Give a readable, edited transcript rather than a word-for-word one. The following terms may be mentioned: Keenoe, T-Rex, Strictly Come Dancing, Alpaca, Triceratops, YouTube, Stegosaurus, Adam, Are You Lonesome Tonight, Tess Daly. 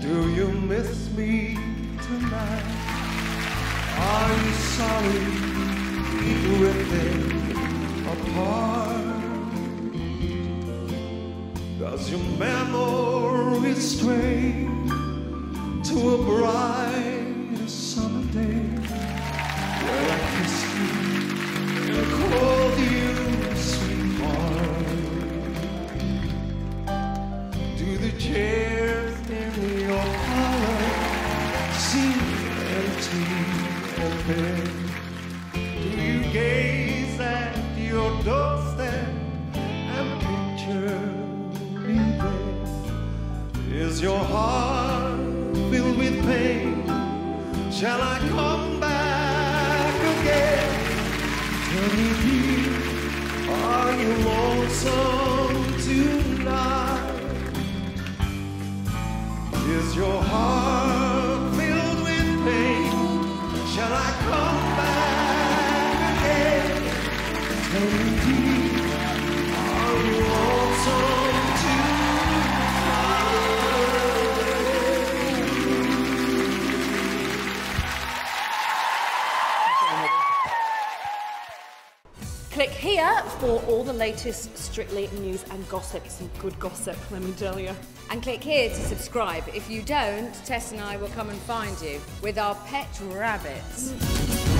Do you miss me tonight? Are you sorry everything apart? Does your memory stray to a bright summer day where I kissed you and called you sweetheart? Do the chairs in your parlor seem empty and bare? Do you gaze at your doorstep and picture me there? Is your heart filled with pain? Shall I come back again? Tell me, dear, are you lonesome tonight? Is your heart filled with pain? Shall I come back again? Tell me, dear, are you lonesome tonight? Click here for all the latest Strictly news and gossip. Some good gossip, let me tell you. And click here to subscribe. If you don't, Tess and I will come and find you with our pet rabbits.